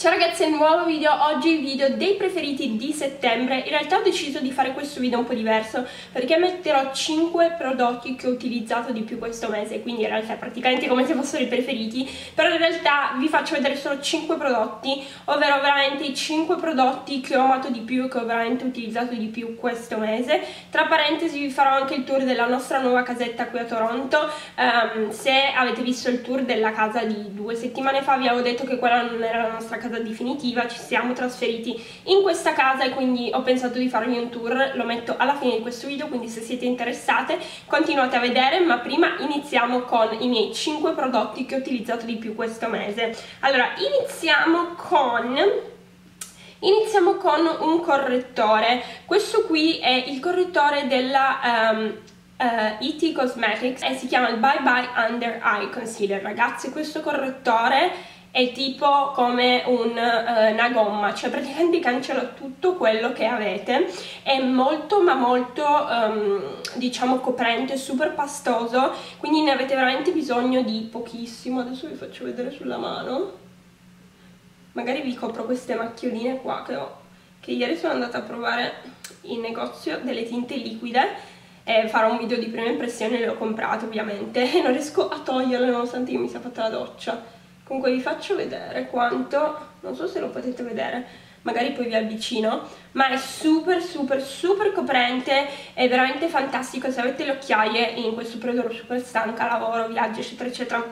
Ciao ragazzi, nuovo video. Oggi il video dei preferiti di settembre. In realtà ho deciso di fare questo video un po' diverso perché metterò 5 prodotti che ho utilizzato di più questo mese, quindi in realtà è praticamente come se fossero i preferiti, però in realtà vi faccio vedere solo 5 prodotti, ovvero veramente i 5 prodotti che ho amato di più e che ho veramente utilizzato di più questo mese. Tra parentesi vi farò anche il tour della nostra nuova casetta qui a Toronto. Se avete visto il tour della casa di 2 settimane fa vi avevo detto che quella non era la nostra casa definitiva, ci siamo trasferiti in questa casa e quindi ho pensato di farvi un tour, lo metto alla fine di questo video, quindi se siete interessate continuate a vedere, ma prima iniziamo con i miei 5 prodotti che ho utilizzato di più questo mese. Allora, iniziamo con un correttore. Questo qui è il correttore della IT Cosmetics e si chiama il Bye Bye Under Eye Concealer. Ragazzi, questo correttore è tipo come una gomma, cioè praticamente cancella tutto quello che avete, è molto ma molto diciamo coprente, super pastoso, quindi ne avete veramente bisogno di pochissimo. Adesso vi faccio vedere sulla mano, magari vi copro queste macchioline qua che ho, che ieri sono andata a provare in negozio delle tinte liquide e farò un video di prima impressione, le ho comprate ovviamente e non riesco a toglierle nonostante io mi sia fatta la doccia. Comunque vi faccio vedere quanto, non so se lo potete vedere, magari poi vi avvicino, ma è super super super coprente, è veramente fantastico. Se avete le occhiaie, in questo periodo super stanca, lavoro, viaggio eccetera eccetera,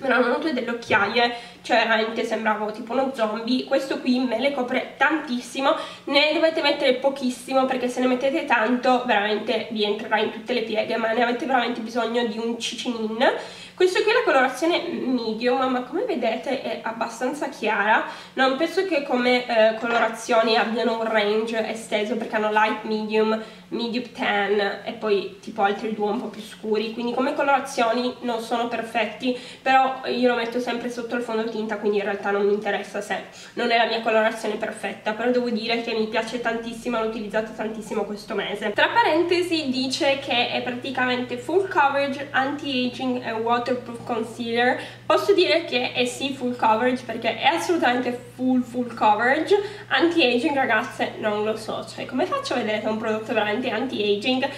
me l'hanno venute delle occhiaie, cioè veramente sembravo tipo uno zombie. Questo qui me le copre tantissimo, ne dovete mettere pochissimo perché se ne mettete tanto veramente vi entrerà in tutte le pieghe, ma ne avete veramente bisogno di un cicinin. Questo qui è la colorazione medium, ma come vedete è abbastanza chiara, non penso che come colorazioni abbiano un range esteso perché hanno light medium, medium tan e poi tipo altri due un po' più scuri, quindi come colorazioni non sono perfetti, però io lo metto sempre sotto il fondotinta, quindi in realtà non mi interessa se non è la mia colorazione perfetta, però devo dire che mi piace tantissimo, l'ho utilizzato tantissimo questo mese. Tra parentesi dice che è praticamente full coverage, anti-aging e water proof concealer. Posso dire che è sì full coverage perché è assolutamente full coverage. Anti-aging, ragazze, non lo so, cioè come faccio a vedere che è un prodotto veramente anti-aging?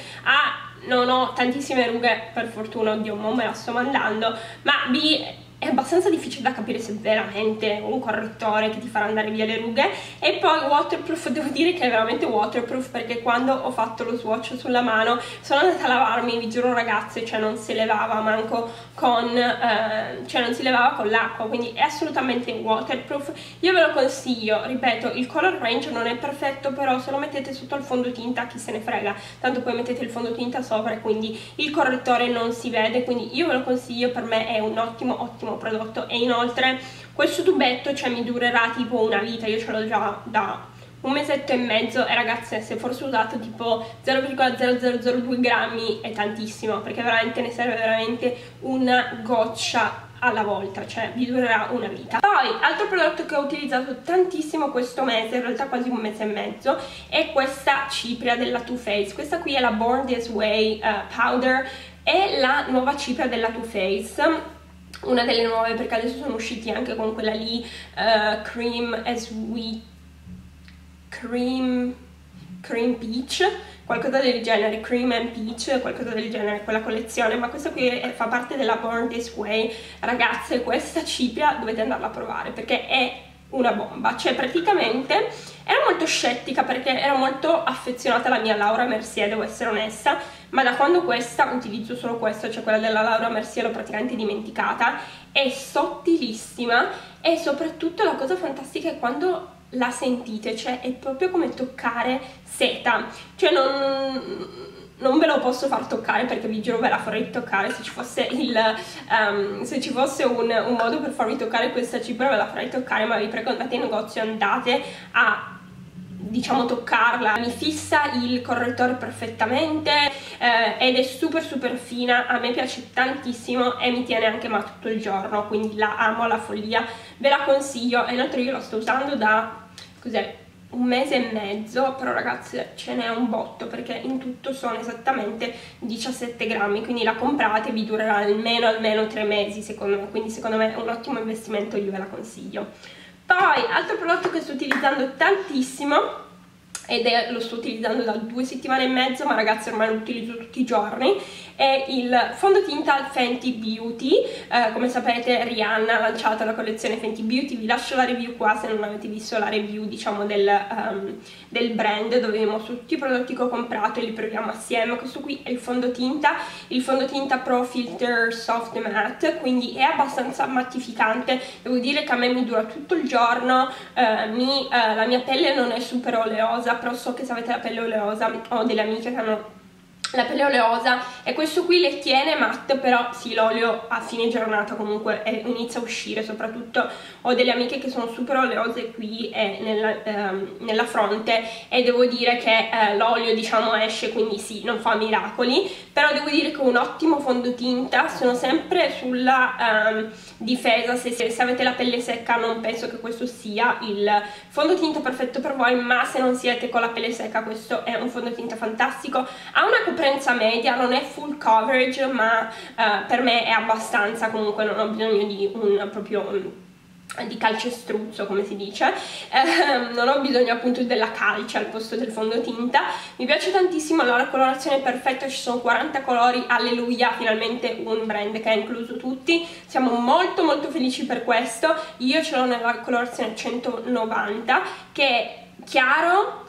Non ho tantissime rughe, per fortuna, oddio, mo me la sto mandando, ma B, è abbastanza difficile da capire se è veramente un correttore che ti farà andare via le rughe. E poi waterproof, devo dire che è veramente waterproof perché quando ho fatto lo swatch sulla mano sono andata a lavarmi, vi giuro ragazze, cioè non si levava manco con l'acqua, quindi è assolutamente waterproof. Io ve lo consiglio, ripeto, il color range non è perfetto, però se lo mettete sotto il fondotinta chi se ne frega, tanto poi mettete il fondotinta sopra e quindi il correttore non si vede, quindi io ve lo consiglio, per me è un ottimo prodotto. E inoltre questo tubetto, cioè, mi durerà tipo una vita, io ce l'ho già da un mesetto e mezzo e ragazze, se forse usato tipo 0,0002 grammi è tantissimo, perché veramente ne serve veramente una goccia alla volta, cioè vi durerà una vita. Poi altro prodotto che ho utilizzato tantissimo questo mese, in realtà quasi un mese e mezzo, è questa cipria della Too Faced. Questa qui è la Born This Way Powder, è la nuova cipria della Too Faced, una delle nuove, perché adesso sono usciti anche con quella lì Cream e Sweet Cream Peach, qualcosa del genere, Cream and Peach, qualcosa del genere, quella collezione, ma questa qui fa parte della Born This Way. Ragazze, questa cipria dovete andarla a provare perché è una bomba, cioè praticamente ero molto scettica perché ero molto affezionata alla mia Laura Mercier, devo essere onesta, ma da quando questa utilizzo solo questa, cioè quella della Laura Mercier l'ho praticamente dimenticata. È sottilissima e soprattutto la cosa fantastica è quando la sentite, cioè è proprio come toccare seta, cioè non ve lo posso far toccare perché vi giuro ve la farei toccare, se ci fosse un modo per farvi toccare questa cipria ve la farei toccare, ma vi prego andate in negozio, andate a diciamo toccarla. Mi fissa il correttore perfettamente ed è super super fina, a me piace tantissimo e mi tiene anche ma tutto il giorno, quindi la amo alla follia, ve la consiglio. E inoltre io la sto usando da un mese e mezzo, però ragazze ce n'è un botto perché in tutto sono esattamente 17 grammi, quindi la comprate, vi durerà almeno 3 mesi secondo me, quindi secondo me è un ottimo investimento, io ve la consiglio. Poi, altro prodotto che sto utilizzando tantissimo, ed è, lo sto utilizzando da 2 settimane e mezzo, ma ragazzi ormai lo utilizzo tutti i giorni, è il fondotinta Fenty Beauty. Come sapete Rihanna ha lanciato la collezione Fenty Beauty, vi lascio la review qua se non avete visto la review, diciamo, del brand, dove mostro tutti i prodotti che ho comprato e li proviamo assieme. Questo qui è il fondotinta Pro Filt'r Soft Matte, quindi è abbastanza mattificante, devo dire che a me mi dura tutto il giorno, la mia pelle non è super oleosa, però so che se avete la pelle oleosa, ho delle amiche che hanno la pelle oleosa e questo qui le tiene matte, però sì, l'olio a fine giornata comunque inizia a uscire, soprattutto ho delle amiche che sono super oleose qui nella fronte e devo dire che l'olio, diciamo, esce, quindi sì, non fa miracoli, però devo dire che è un ottimo fondotinta. Sono sempre sulla difesa, se avete la pelle secca non penso che questo sia il fondotinta perfetto per voi, ma se non siete con la pelle secca questo è un fondotinta fantastico. Ha una coprenza media, non è full coverage, ma per me è abbastanza, comunque non ho bisogno di di calcestruzzo, come si dice, non ho bisogno appunto della calce al posto del fondotinta. Mi piace tantissimo, allora, la colorazione è perfetta, ci sono 40 colori, alleluia, finalmente un brand che ha incluso tutti, siamo molto molto felici per questo. Io ce l'ho nella colorazione 190, che è chiaro,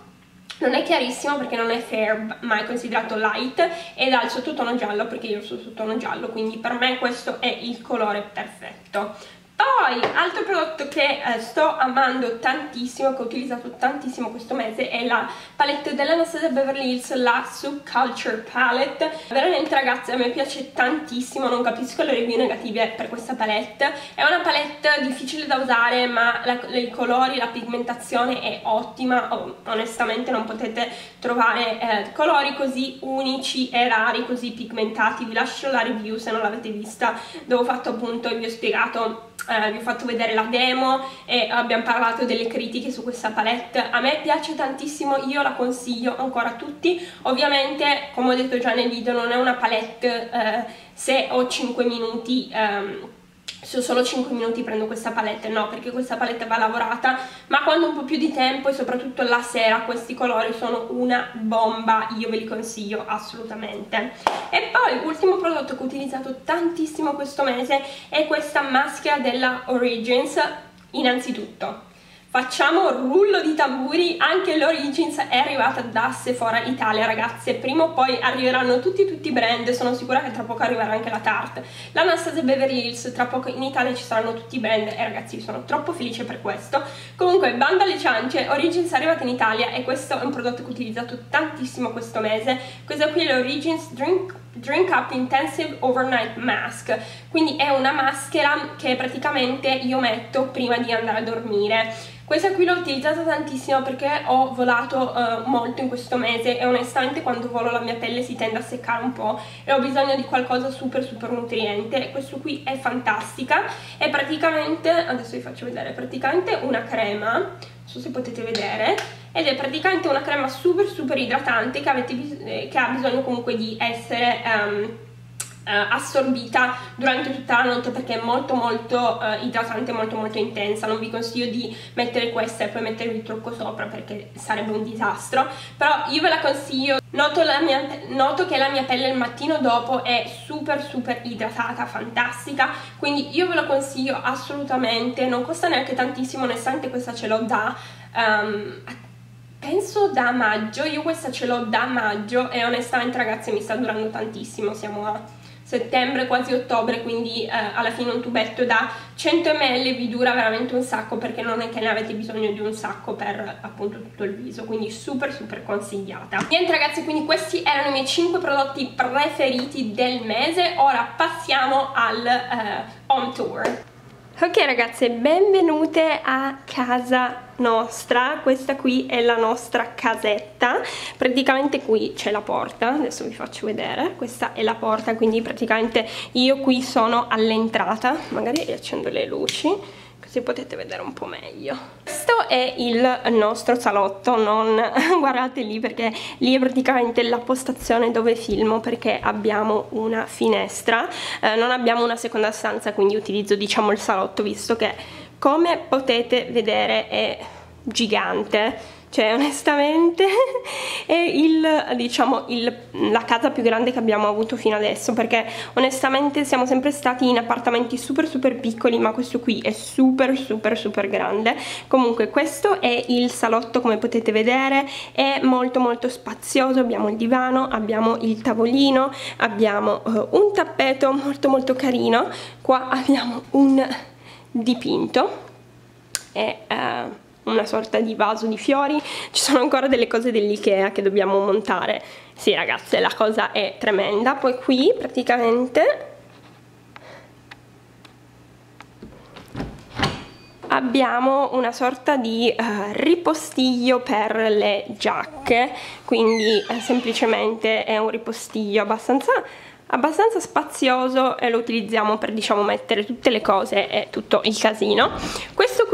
non è chiarissimo perché non è fair ma è considerato light, ed ha il sottotono giallo perché io sono sottotono giallo, quindi per me questo è il colore perfetto. Poi, altro prodotto che sto amando tantissimo, che ho utilizzato tantissimo questo mese, è la palette dell'Anastasia Beverly Hills, la Subculture Palette. Veramente ragazzi, a me piace tantissimo, non capisco le review negative per questa palette. È una palette difficile da usare, ma i colori, la pigmentazione è ottima. Onestamente non potete trovare colori così unici e rari, così pigmentati. Vi lascio la review se non l'avete vista, dove ho fatto appunto, vi ho spiegato, vi ho fatto vedere la demo e abbiamo parlato delle critiche su questa palette. A me piace tantissimo, io la consiglio ancora a tutti. Ovviamente, come ho detto già nel video, non è una palette se ho 5 minuti... se ho solo 5 minuti prendo questa palette, no, perché questa palette va lavorata, ma quando ho un po' più di tempo e soprattutto la sera, questi colori sono una bomba, io ve li consiglio assolutamente. E poi l'ultimo prodotto che ho utilizzato tantissimo questo mese è questa maschera della Origins. Innanzitutto facciamo rullo di tamburi, anche l'Origins è arrivata da Sephora Italia, ragazze, prima o poi arriveranno tutti i brand, sono sicura che tra poco arriverà anche la Tarte, l'Anastasia Beverly Hills, tra poco in Italia ci saranno tutti i brand e ragazzi sono troppo felice per questo. Comunque, bando alle ciance, Origins è arrivata in Italia e questo è un prodotto che ho utilizzato tantissimo questo mese. Questa qui è l'Origins Drink Up Intensive Overnight Mask, quindi è una maschera che praticamente io metto prima di andare a dormire. Questa qui l'ho utilizzata tantissimo perché ho volato molto in questo mese e onestamente quando volo la mia pelle si tende a seccare un po' e ho bisogno di qualcosa super super nutriente. Questo qui è fantastica, è praticamente, adesso vi faccio vedere, praticamente una crema, non so se potete vedere, ed è praticamente una crema super super idratante che ha bisogno comunque di essere assorbita durante tutta la notte perché è molto molto idratante, molto molto intensa. Non vi consiglio di mettere questa e poi mettervi il trucco sopra perché sarebbe un disastro, però io ve la consiglio. Noto che la mia pelle il mattino dopo è super super idratata, fantastica, quindi io ve la consiglio assolutamente. Non costa neanche tantissimo, onestamente questa ce l'ho da penso da maggio, io questa ce l'ho da maggio e onestamente ragazzi mi sta durando tantissimo, siamo a settembre, quasi ottobre, quindi alla fine un tubetto da 100 ml vi dura veramente un sacco, perché non è che ne avete bisogno di un sacco per appunto tutto il viso, quindi super super consigliata. Niente ragazzi, quindi questi erano i miei 5 prodotti preferiti del mese. Ora passiamo al home tour. Ok ragazze, benvenute a casa nostra. Questa qui è la nostra casetta, praticamente qui c'è la porta, adesso vi faccio vedere, questa è la porta, quindi praticamente io qui sono all'entrata, magari riaccendo le luci così potete vedere un po' meglio. Questo è il nostro salotto, non guardate lì perché lì è praticamente la postazione dove filmo, perché abbiamo una finestra, non abbiamo una seconda stanza, quindi utilizzo, diciamo, il salotto visto che come potete vedere è gigante, cioè onestamente è la casa più grande che abbiamo avuto fino adesso, perché onestamente siamo sempre stati in appartamenti super super piccoli, ma questo qui è super super super grande. Comunque questo è il salotto, come potete vedere è molto molto spazioso, abbiamo il divano, abbiamo il tavolino, abbiamo un tappeto molto molto carino, qua abbiamo un dipinto e una sorta di vaso di fiori, ci sono ancora delle cose dell'Ikea che dobbiamo montare. Sì ragazze, la cosa è tremenda. Poi qui praticamente abbiamo una sorta di ripostiglio per le giacche, quindi semplicemente è un ripostiglio abbastanza spazioso e lo utilizziamo per, diciamo, mettere tutte le cose e tutto il casino. Questo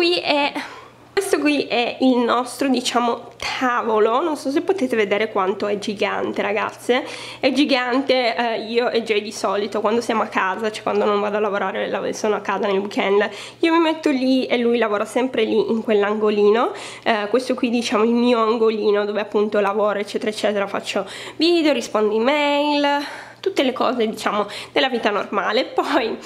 qui è il nostro, diciamo, tavolo, non so se potete vedere quanto è gigante ragazze, è gigante. Io e Jay di solito quando siamo a casa, cioè quando non vado a lavorare, sono a casa nel weekend, io mi metto lì e lui lavora sempre lì in quell'angolino, questo qui diciamo il mio angolino dove appunto lavoro eccetera eccetera, faccio video, rispondo email, tutte le cose diciamo della vita normale. Poi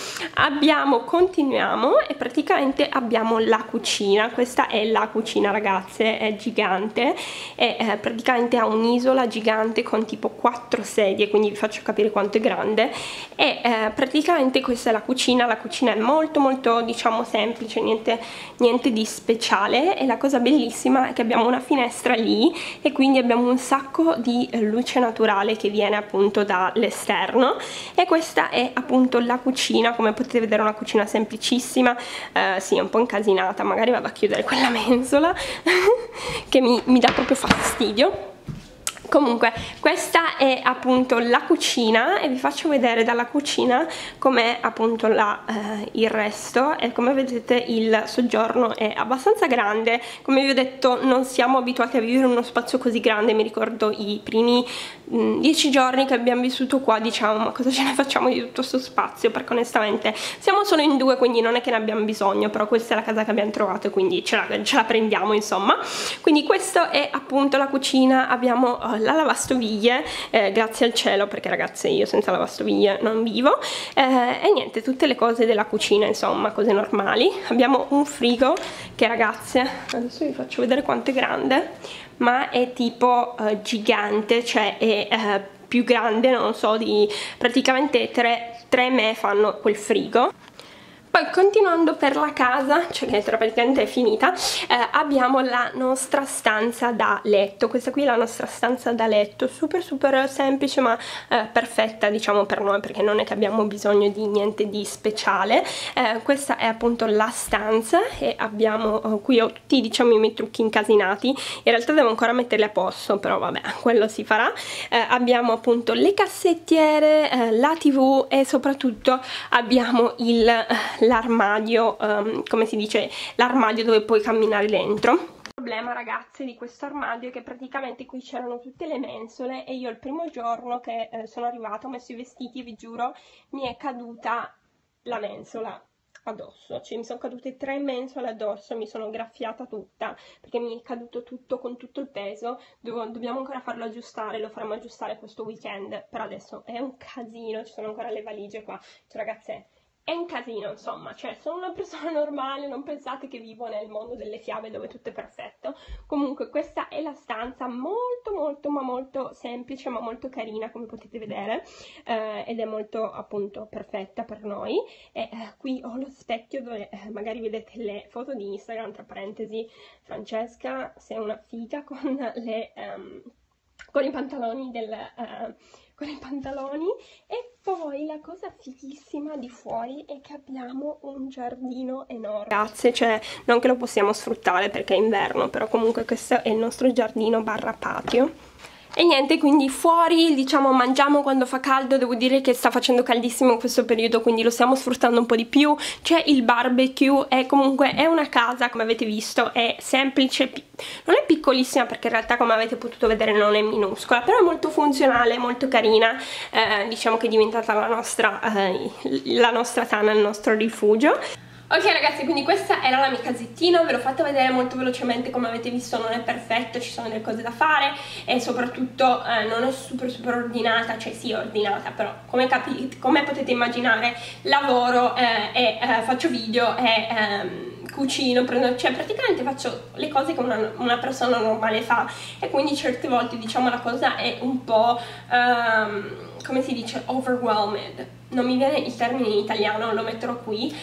continuiamo e praticamente abbiamo la cucina. Questa è la cucina ragazze, è gigante e praticamente ha un'isola gigante con tipo 4 sedie, quindi vi faccio capire quanto è grande. E praticamente questa è la cucina è molto molto diciamo semplice, niente di speciale, e la cosa bellissima è che abbiamo una finestra lì e quindi abbiamo un sacco di luce naturale che viene appunto dall'esterno. E questa è appunto la cucina, come potete vedere una cucina semplicissima, sì è un po' incasinata, magari vado a chiudere quella mensola che mi dà proprio fastidio. Comunque questa è appunto la cucina e vi faccio vedere dalla cucina com'è appunto il resto. E come vedete il soggiorno è abbastanza grande, come vi ho detto non siamo abituati a vivere in uno spazio così grande. Mi ricordo i primi 10 giorni che abbiamo vissuto qua, diciamo ma cosa ce ne facciamo di tutto questo spazio, perché onestamente siamo solo in 2 quindi non è che ne abbiamo bisogno, però questa è la casa che abbiamo trovato quindi ce la prendiamo insomma. Quindi questa è appunto la cucina, abbiamo la lavastoviglie, grazie al cielo perché ragazze io senza lavastoviglie non vivo, e niente, tutte le cose della cucina insomma, cose normali. Abbiamo un frigo che ragazze adesso vi faccio vedere quanto è grande, ma è tipo gigante, cioè è più grande non so di praticamente 3 me fanno quel frigo. Poi continuando per la casa, cioè che praticamente è finita, abbiamo la nostra stanza da letto. Questa qui è la nostra stanza da letto, super super semplice ma perfetta diciamo per noi, perché non è che abbiamo bisogno di niente di speciale. Questa è appunto la stanza e abbiamo qui ho tutti diciamo i miei trucchi incasinati, in realtà devo ancora metterli a posto però vabbè quello si farà. Abbiamo appunto le cassettiere, la TV e soprattutto abbiamo l'armadio, come si dice, l'armadio dove puoi camminare dentro. Il problema ragazze di questo armadio è che praticamente qui c'erano tutte le mensole e io il primo giorno che sono arrivata ho messo i vestiti e vi giuro mi è caduta la mensola addosso, cioè mi sono cadute 3 mensole addosso, mi sono graffiata tutta perché mi è caduto tutto con tutto il peso. Dobbiamo ancora farlo aggiustare, lo faremo aggiustare questo weekend, però adesso è un casino, ci sono ancora le valigie qua, cioè ragazze è un casino insomma, cioè sono una persona normale, non pensate che vivo nel mondo delle fiabe dove tutto è perfetto. Comunque questa è la stanza, molto molto ma molto semplice ma molto carina come potete vedere, ed è molto appunto perfetta per noi. E qui ho lo specchio dove magari vedete le foto di Instagram, tra parentesi Francesca sei una figa con i pantaloni e poi la cosa fighissima di fuori è che abbiamo un giardino enorme ragazze, cioè non che lo possiamo sfruttare perché è inverno, però comunque questo è il nostro giardino barra patio. E niente, quindi fuori diciamo mangiamo quando fa caldo, devo dire che sta facendo caldissimo in questo periodo quindi lo stiamo sfruttando un po' di più, c'è il barbecue e comunque è una casa, come avete visto è semplice, non è piccolissima perché in realtà come avete potuto vedere non è minuscola, però è molto funzionale, molto carina, diciamo che è diventata la nostra tana, il nostro rifugio. Ok ragazzi, quindi questa era la mia casettina, ve l'ho fatta vedere molto velocemente, come avete visto non è perfetta, ci sono delle cose da fare e soprattutto non è super ordinata, cioè sì, è ordinata, però come capite, come potete immaginare, lavoro faccio video e cucino, prendo, cioè praticamente faccio le cose che una persona normale fa, e quindi certe volte diciamo la cosa è un po' come si dice, overwhelmed, non mi viene il termine in italiano, lo metterò qui,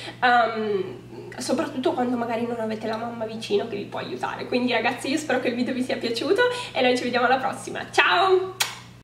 soprattutto quando magari non avete la mamma vicino che vi può aiutare. Quindi ragazzi, io spero che il video vi sia piaciuto e noi ci vediamo alla prossima, ciao!